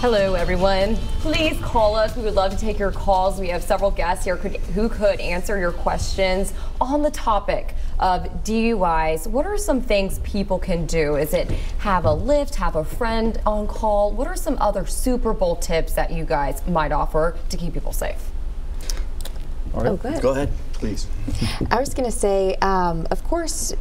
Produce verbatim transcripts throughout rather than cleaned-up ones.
Hello, everyone. Please call us. We would love to take your calls. We have several guests here could, who could answer your questions on the topic of D U Is. What are some things people can do? Is it have a Lyft, have a friend on call? What are some other Super Bowl tips that you guys might offer to keep people safe? All right. Oh, good. Go ahead, please. I was going to say, um, of course,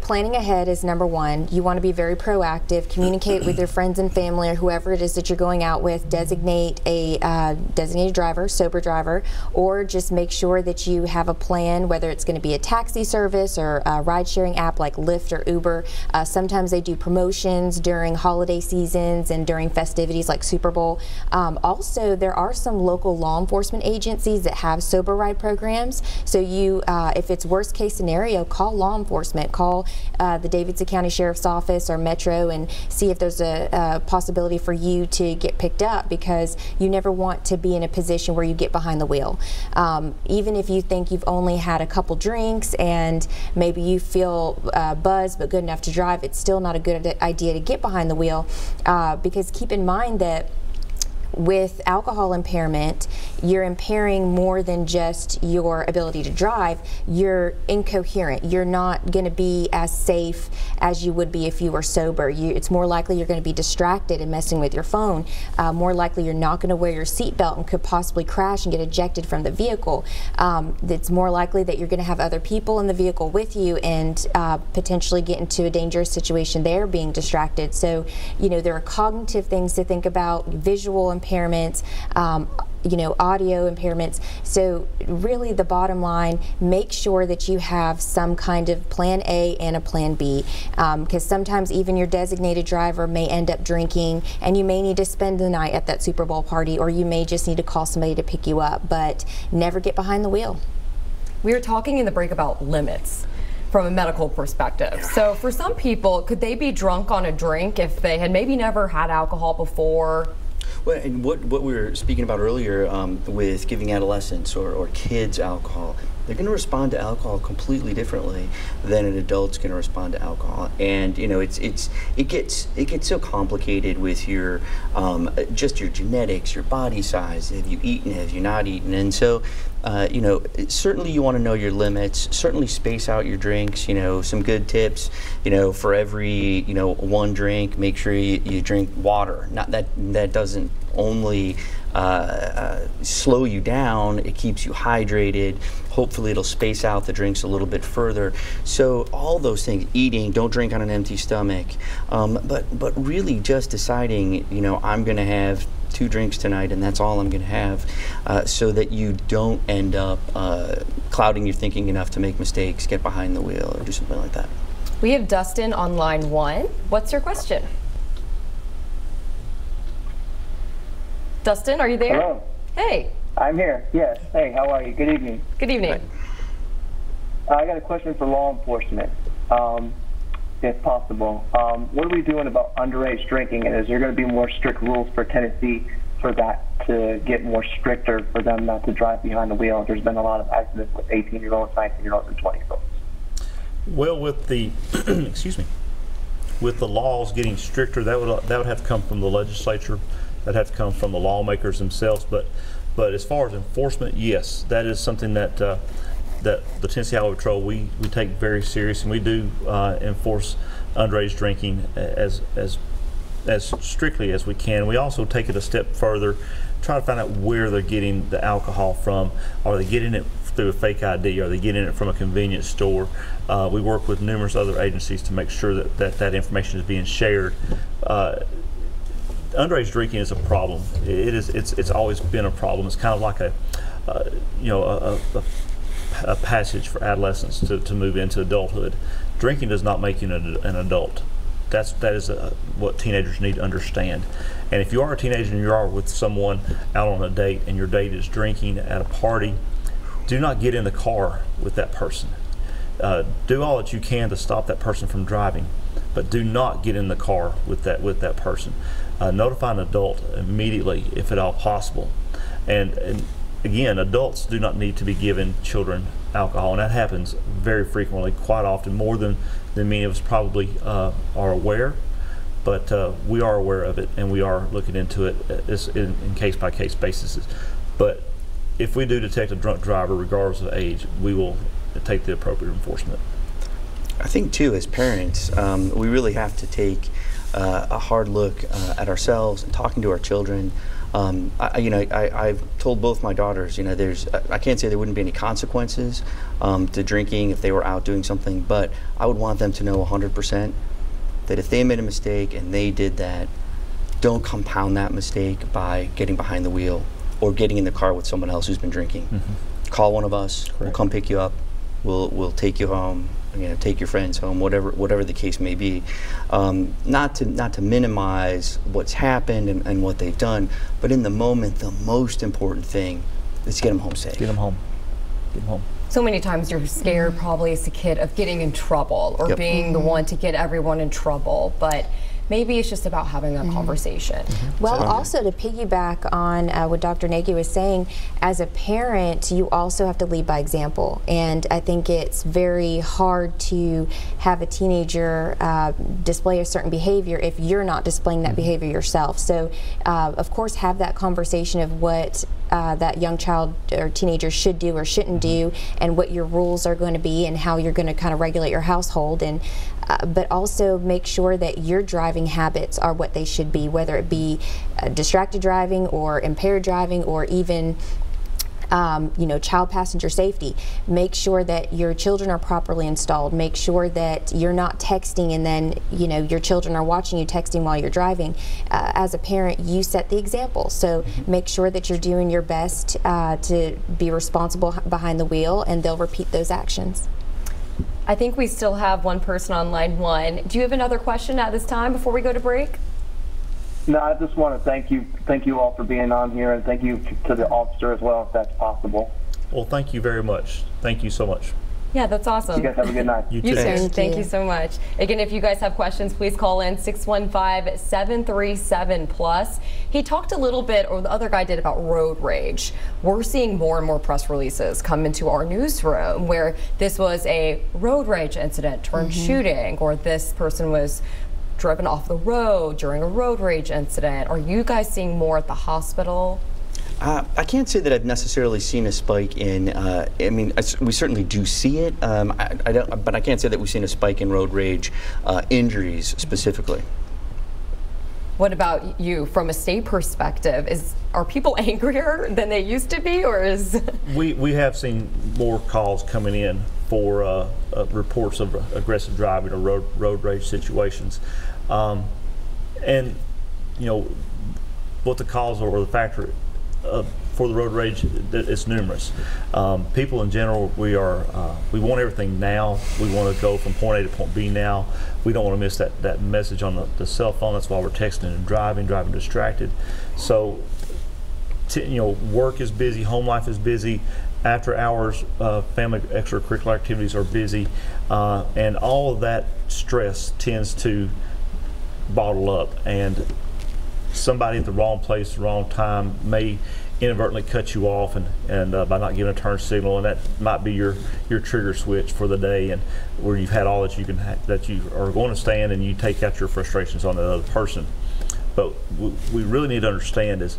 planning ahead is number one. You want to be very proactive. Communicate with your friends and family or whoever it is that you're going out with. Designate a uh, designated driver, sober driver, or just make sure that you have a plan, whether it's going to be a taxi service or a ride-sharing app like Lyft or Uber. Uh, sometimes they do promotions during holiday seasons and during festivities like Super Bowl. Um, also, there are some local law enforcement agencies that have sober ride programs. So you, uh, if it's worst case scenario, call law enforcement, call uh, the Davidson County Sheriff's Office or Metro and see if there's a, a possibility for you to get picked up, because you never want to be in a position where you get behind the wheel. Um, even if you think you've only had a couple drinks and maybe you feel uh, buzzed but good enough to drive, it's still not a good idea to get behind the wheel, uh, because keep in mind that with alcohol impairment, you're impairing more than just your ability to drive. You're incoherent. You're not going to be as safe as you would be if you were sober. You, it's more likely you're going to be distracted and messing with your phone. Uh, more likely you're not going to wear your seatbelt and could possibly crash and get ejected from the vehicle. Um, it's more likely that you're going to have other people in the vehicle with you and uh, potentially get into a dangerous situation there being distracted. So, you know, there are cognitive things to think about, visual impairments, um, you know, audio impairments. So really the bottom line, make sure that you have some kind of plan A and a plan B, um, because sometimes even your designated driver may end up drinking and you may need to spend the night at that Super Bowl party, or you may just need to call somebody to pick you up, but never get behind the wheel. We were talking in the break about limits from a medical perspective. So for some people, could they be drunk on a drink if they had maybe never had alcohol before? Well, and what, what we were speaking about earlier um, with giving adolescents or, or kids alcohol, they're going to respond to alcohol completely differently than an adult's going to respond to alcohol. And you know, it's it's it gets it gets so complicated with your um, just your genetics, your body size. Have you eaten? Have you not eaten? And so, uh, you know, certainly you want to know your limits. Certainly space out your drinks. You know, some good tips. You know, for every you know one drink, make sure you, you drink water. Not that that doesn't only uh, uh, slow you down, it keeps you hydrated. Hopefully it'll space out the drinks a little bit further. So all those things, eating, don't drink on an empty stomach, um, but but really just deciding, you know, I'm gonna have two drinks tonight and that's all I'm gonna have, uh, so that you don't end up uh, clouding your thinking enough to make mistakes, get behind the wheel, or do something like that. We have Dustin on line one. What's your question? Dustin, are you there? Hello. Hey. I'm here. Yes. Hey, how are you? Good evening. Good evening. Uh, I got a question for law enforcement, um, if possible. Um, what are we doing about underage drinking, and is there going to be more strict rules for Tennessee for that to get more stricter for them not to drive behind the wheel? There's been a lot of accidents with eighteen-year-olds, nineteen-year-olds, and twenty-year-olds. Well, with the excuse me, with the laws getting stricter, that would that would have to come from the legislature. That have to come from the lawmakers themselves, but but as far as enforcement, yes, that is something that uh, that the Tennessee Highway Patrol we we take very serious, and we do uh, enforce underage drinking as as as strictly as we can. We also take it a step further, try to find out where they're getting the alcohol from. Are they getting it through a fake I D? Are they getting it from a convenience store? Uh, we work with numerous other agencies to make sure that that, that information is being shared. Uh, Underage drinking is a problem. It is. It's. It's always been a problem. It's kind of like a, uh, you know, a, a, a passage for adolescents to, to move into adulthood. Drinking does not make you an, an adult. That's that is a, what teenagers need to understand. And if you are a teenager and you are with someone out on a date and your date is drinking at a party, do not get in the car with that person. Uh, do all that you can to stop that person from driving, but do not get in the car with that with that person. Uh, notify an adult immediately if at all possible. And, and again, adults do not need to be giving children alcohol, and that happens very frequently, quite often, more than, than many of us probably uh, are aware. but uh, we are aware of it, and we are looking into it in, in case-by-case basis. But if we do detect a drunk driver, regardless of age, we will take the appropriate enforcement. I think, too, as parents, um, we really have to take uh, a hard look uh, at ourselves and talking to our children. Um, I, you know, I, I've told both my daughters, you know, there's, I can't say there wouldn't be any consequences um, to drinking if they were out doing something, but I would want them to know one hundred percent that if they made a mistake and they did that, don't compound that mistake by getting behind the wheel or getting in the car with someone else who's been drinking. Mm-hmm. Call one of us. Correct. We'll come pick you up. We'll we'll take you home. You know, take your friends home. Whatever whatever the case may be, um, not to not to minimize what's happened and, and what they've done, but in the moment, the most important thing is to get them home safe. Get them home. Get them home. So many times you're scared, probably as a kid, of getting in trouble or yep. being mm-hmm. the one to get everyone in trouble, but maybe it's just about having that mm-hmm. conversation. Mm-hmm. Well, so, also to piggyback on uh, what Doctor Nagy was saying, as a parent, you also have to lead by example. And I think it's very hard to have a teenager uh, display a certain behavior if you're not displaying that mm-hmm. behavior yourself. So, uh, of course, have that conversation of what uh, that young child or teenager should do or shouldn't mm-hmm. do, and what your rules are going to be and how you're going to kind of regulate your household. And Uh, but also make sure that your driving habits are what they should be, whether it be uh, distracted driving or impaired driving or even Um, you know, child passenger safety. Make sure that your children are properly installed. Make sure that you're not texting and then, you know, your children are watching you texting while you're driving. Uh, as a parent, you set the example. So mm-hmm. make sure that you're doing your best uh, to be responsible behind the wheel, and they'll repeat those actions. I think we still have one person on line one. Do you have another question at this time before we go to break? No, I just want to thank you, thank you all for being on here, and thank you to the officer as well, if that's possible. Well, thank you very much. Thank you so much. Yeah, that's awesome. You guys have a good night. You too. You too. Thank, thank you. you so much. Again, if you guys have questions, please call in six one five, seven three seven, plus. He talked a little bit, or the other guy did, about road rage. We're seeing more and more press releases come into our newsroom where this was a road rage incident turned mm-hmm. shooting, or this person was driven off the road during a road rage incident. Are you guys seeing more at the hospital? Uh, I can't say that I've necessarily seen a spike in, uh, I mean, I, we certainly do see it, um, I, I don't, but I can't say that we've seen a spike in road rage uh, injuries specifically. What about you, from a state perspective? Is, are people angrier than they used to be, or is? We, we have seen more calls coming in for uh, uh, reports of aggressive driving or road, road rage situations. Um, and, you know, what the cause or the factor Uh, for the road rage, it's numerous. Um, people in general, we are uh, we want everything now. We want to go from point A to point B now. We don't want to miss that that message on the, the cell phone. That's why we're texting and driving, driving distracted. So, t you know, work is busy, home life is busy, after hours, uh, family extracurricular activities are busy, uh, and all of that stress tends to bottle up, and somebody at the wrong place, the wrong time may inadvertently cut you off, and and uh, by not giving a turn signal, and that might be your your trigger switch for the day, and where you've had all that you can ha that you are going to stand, and you take out your frustrations on the other person. But what we really need to understand is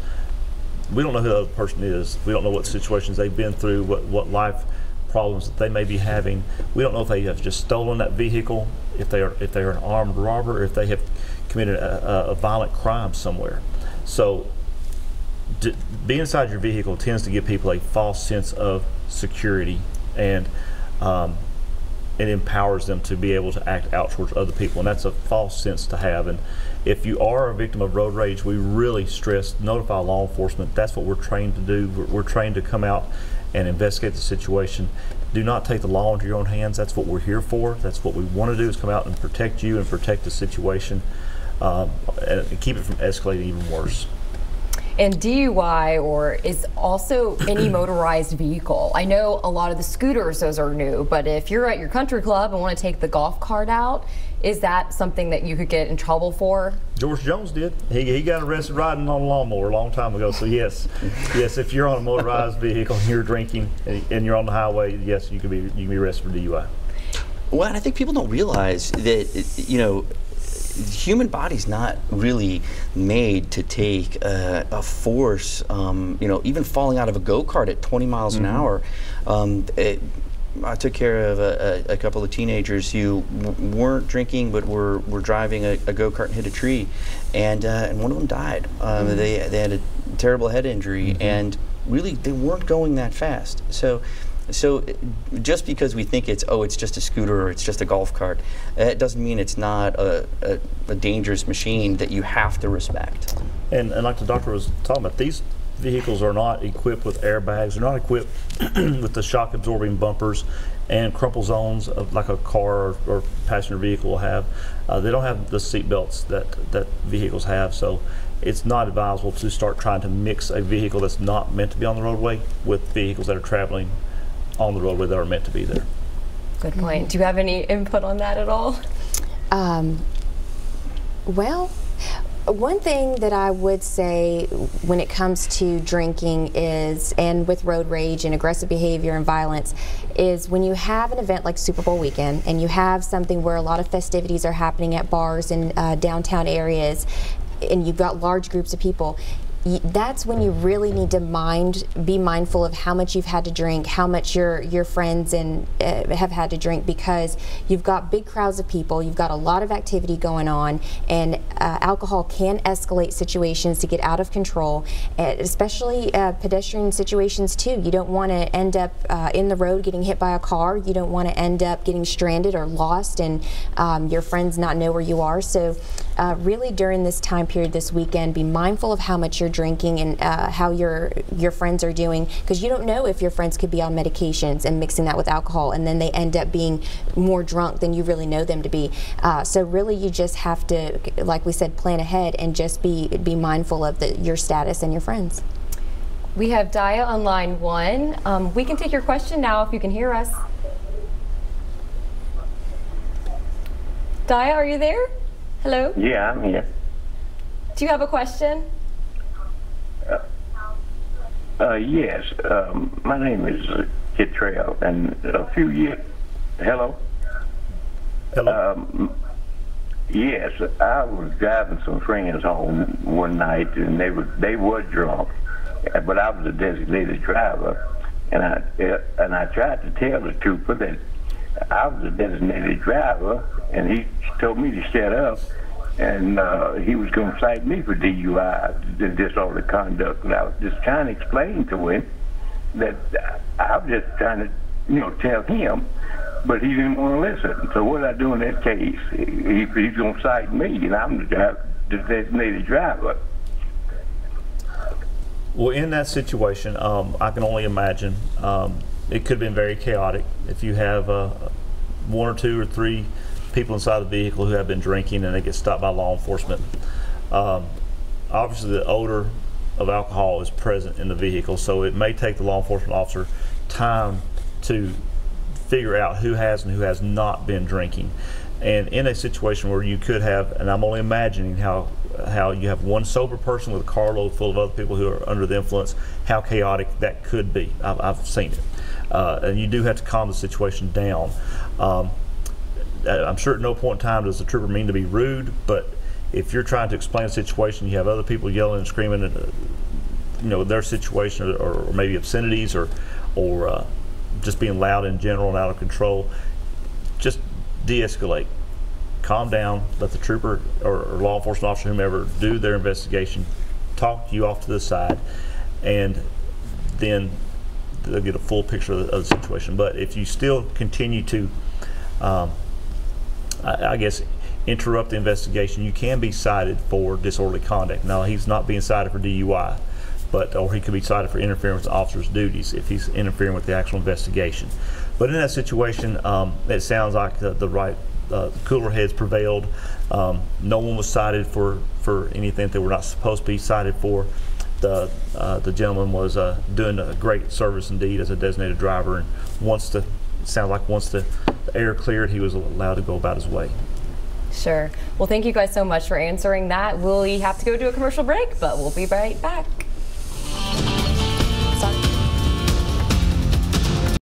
we don't know who the other person is. We don't know what situations they've been through, what what life problems that they may be having. We don't know if they have just stolen that vehicle, if they are if they are an armed robber, if they have committed a, a violent crime somewhere. So d being inside your vehicle tends to give people a false sense of security, and um, it empowers them to be able to act out towards other people, and that's a false sense to have. And if you are a victim of road rage, we really stress notify law enforcement. That's what we're trained to do. We're, we're trained to come out and investigate the situation. Do not take the law into your own hands. That's what we're here for. That's what we want to do, is come out and protect you and protect the situation. Um, and keep it from escalating even worse. And D U I, or is also any motorized vehicle. I know a lot of the scooters, those are new, but if you're at your country club and want to take the golf cart out, is that something that you could get in trouble for? George Jones did. He, he got arrested riding on a lawnmower a long time ago, so yes. Yes, if you're on a motorized vehicle and you're drinking and you're on the highway, yes, you can be, you can be arrested for D U I. Well, and I think people don't realize that, you know, human body's not really made to take uh, a force, um, you know, even falling out of a go-kart at twenty miles mm-hmm. an hour. Um, it, I took care of a, a, a couple of teenagers who w weren't drinking but were, were driving a, a go-kart and hit a tree, and, uh, and one of them died. Um, mm-hmm. they, they had a terrible head injury, mm-hmm. and really they weren't going that fast. So. So just because we think it's, oh, it's just a scooter or it's just a golf cart, it doesn't mean it's not a, a, a dangerous machine that you have to respect. And, and like the doctor was talking about, these vehicles are not equipped with airbags. They're not equipped with the shock-absorbing bumpers and crumple zones of like a car or, or passenger vehicle will have. Uh, they don't have the seat belts that, that vehicles have. So it's not advisable to start trying to mix a vehicle that's not meant to be on the roadway with vehicles that are traveling on the roadway that are meant to be there. Good point. Do you have any input on that at all? Um, well, one thing that I would say when it comes to drinking is, and with road rage and aggressive behavior and violence, is when you have an event like Super Bowl weekend and you have something where a lot of festivities are happening at bars in uh, downtown areas and you've got large groups of people, that's when you really need to mind, be mindful of how much you've had to drink, how much your your friends and uh, have had to drink, because you've got big crowds of people, you've got a lot of activity going on, and uh, alcohol can escalate situations to get out of control, uh, especially uh, pedestrian situations too. You don't want to end up uh, in the road getting hit by a car. You don't want to end up getting stranded or lost and um, your friends not know where you are. So uh, really during this time period this weekend, be mindful of how much you're drinking and uh, how your your friends are doing, because you don't know if your friends could be on medications and mixing that with alcohol, and then they end up being more drunk than you really know them to be. Uh, so really you just have to, like we said, plan ahead and just be be mindful of the, your status and your friends. We have Daya on line one. Um, we can take your question now if you can hear us. Daya, are you there? Hello? Yeah, I'm here. Do you have a question? Uh, yes, um, my name is Kit Trail, and a few years, hello? Hello. Um, yes, I was driving some friends home one night, and they were, they were drunk, but I was a designated driver, and I, and I tried to tell the trooper that I was a designated driver, and he told me to shut up, and uh, he was going to cite me for D U I, disorderly conduct, and I was just trying to explain to him that I was just trying to, you know, tell him, but he didn't want to listen. So what did I do in that case? He, he's going to cite me, and I'm the, driver, the designated driver. Well, in that situation, um, I can only imagine um, it could have been very chaotic if you have uh, one or two or three people inside the vehicle who have been drinking and they get stopped by law enforcement. Um, obviously the odor of alcohol is present in the vehicle, so it may take the law enforcement officer time to figure out who has and who has not been drinking. And in a situation where you could have, and I'm only imagining how how you have one sober person with a carload full of other people who are under the influence, how chaotic that could be. I've, I've seen it. Uh, and you do have to calm the situation down. Um, I'm sure at no point in time does the trooper mean to be rude, but if you're trying to explain a situation, you have other people yelling and screaming at, uh, you know, their situation, or, or maybe obscenities, or, or uh, just being loud in general and out of control, just de-escalate. Calm down, let the trooper or, or law enforcement officer, whomever, do their investigation, talk you off to the side, and then they'll get a full picture of the, of the situation. But if you still continue to um, I guess interrupt the investigation, you can be cited for disorderly conduct. Now, he's not being cited for D U I, but or he could be cited for interfering with the officer's duties if he's interfering with the actual investigation. But in that situation, um, it sounds like the, the right uh, the cooler heads prevailed. Um, no one was cited for for anything that they were not supposed to be cited for. The uh, the gentleman was uh, doing a great service indeed as a designated driver, and wants to. It sounded like once the air cleared, he was allowed to go about his way. Sure. Well, thank you guys so much for answering that. We'll have to go do a commercial break, but we'll be right back.